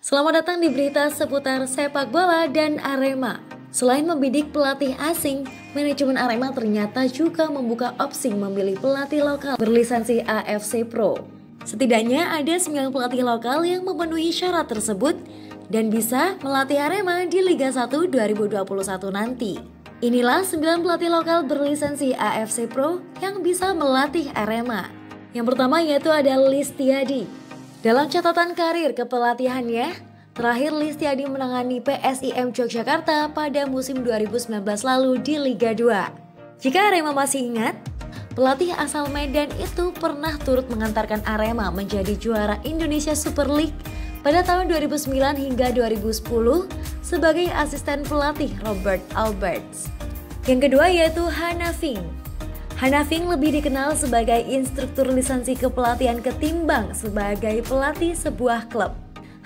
Selamat datang di berita seputar sepak bola dan Arema. Selain membidik pelatih asing, manajemen Arema ternyata juga membuka opsi memilih pelatih lokal berlisensi AFC Pro. Setidaknya ada 9 pelatih lokal yang memenuhi syarat tersebut dan bisa melatih Arema di Liga 1 2021 nanti. Inilah 9 pelatih lokal berlisensi AFC Pro yang bisa melatih Arema. Yang pertama yaitu ada Liestiadi. Dalam catatan karir kepelatihannya, terakhir Liestiadi menangani PSIM Yogyakarta pada musim 2019 lalu di Liga 2. Jika Arema masih ingat, pelatih asal Medan itu pernah turut mengantarkan Arema menjadi juara Indonesia Super League pada tahun 2009 hingga 2010 sebagai asisten pelatih Robert Alberts. Yang kedua yaitu Hanafing. Hanafing lebih dikenal sebagai instruktur lisensi kepelatihan ketimbang sebagai pelatih sebuah klub.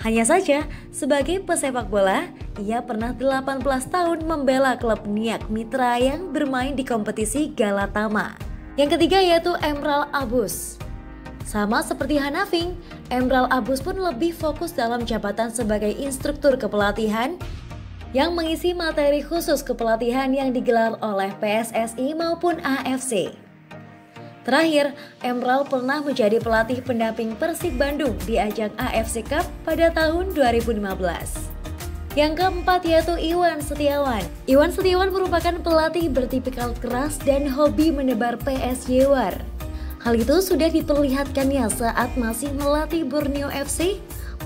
Hanya saja, sebagai pesepak bola, ia pernah 18 tahun membela klub Niac Mitra yang bermain di kompetisi Galatama. Yang ketiga yaitu Emral Abus. Sama seperti Hanafing, Emral Abus pun lebih fokus dalam jabatan sebagai instruktur kepelatihan yang mengisi materi khusus kepelatihan yang digelar oleh PSSI maupun AFC. Terakhir, Emral pernah menjadi pelatih pendamping Persik Bandung di ajang AFC Cup pada tahun 2015. Yang keempat yaitu Iwan Setiawan. Iwan Setiawan merupakan pelatih bertipikal keras dan hobi menebar PSY war. Hal itu sudah diperlihatkannya saat masih melatih Borneo FC,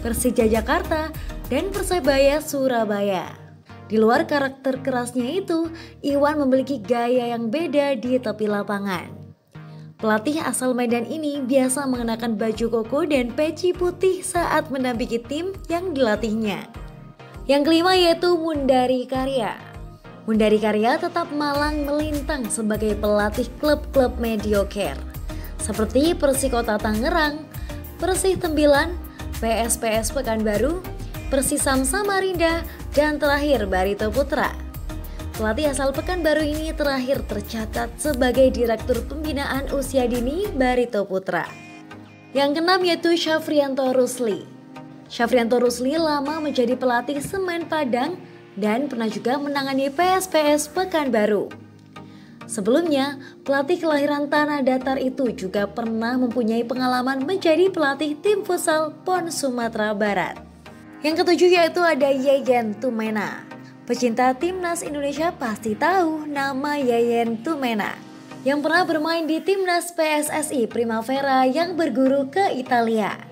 Persija Jakarta, dan Persebaya Surabaya. Di luar karakter kerasnya itu, Iwan memiliki gaya yang beda di tepi lapangan. Pelatih asal Medan ini biasa mengenakan baju koko dan peci putih saat mendampingi tim yang dilatihnya. Yang kelima yaitu Mundari Karya. Mundari Karya tetap malang melintang sebagai pelatih klub-klub mediocre seperti Persikota Tangerang, Persih Tembilan, PSPS Pekanbaru, Persisam Samarinda, dan terakhir Barito Putra. Pelatih asal Pekanbaru ini terakhir tercatat sebagai Direktur Pembinaan Usia Dini Barito Putra. Yang keenam yaitu Syafrianto Rusli. Syafrianto Rusli lama menjadi pelatih Semen Padang dan pernah juga menangani PSPS Pekanbaru. Sebelumnya, pelatih kelahiran tanah datar itu juga pernah mempunyai pengalaman menjadi pelatih tim futsal PON Sumatera Barat. Yang ketujuh yaitu ada Yeyen Tumena. Pecinta timnas Indonesia pasti tahu nama Yeyen Tumena yang pernah bermain di timnas PSSI Primavera yang berguru ke Italia.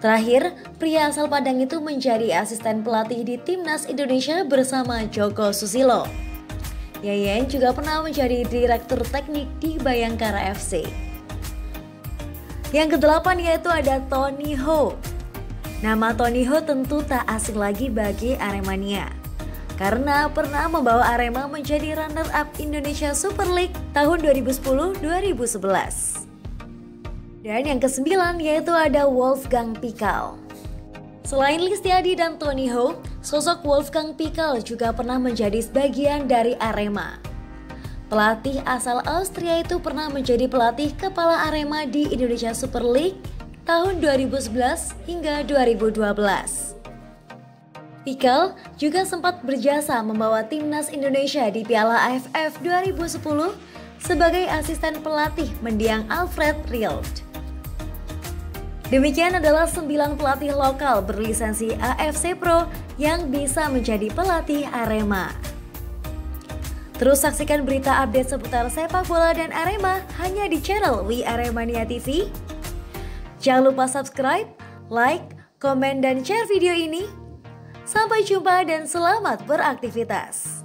Terakhir, pria asal Padang itu menjadi asisten pelatih di timnas Indonesia bersama Joko Susilo. Yeyen juga pernah menjadi direktur teknik di Bayangkara FC. Yang kedelapan yaitu ada Tony Ho. Nama Tony Ho tentu tak asing lagi bagi Aremania karena pernah membawa Arema menjadi runner-up Indonesia Super League tahun 2010-2011. Dan yang kesembilan yaitu ada Wolfgang Pikal. Selain Liestiadi dan Tony Ho, sosok Wolfgang Pikal juga pernah menjadi sebagian dari Arema. Pelatih asal Austria itu pernah menjadi pelatih kepala Arema di Indonesia Super League tahun 2011 hingga 2012. Pikal juga sempat berjasa membawa timnas Indonesia di Piala AFF 2010 sebagai asisten pelatih mendiang Alfred Riedl. Demikian adalah 9 pelatih lokal berlisensi AFC Pro yang bisa menjadi pelatih Arema. Terus saksikan berita update seputar sepak bola dan Arema hanya di channel Wearemania TV. Jangan lupa subscribe, like, komen, dan share video ini. Sampai jumpa dan selamat beraktivitas.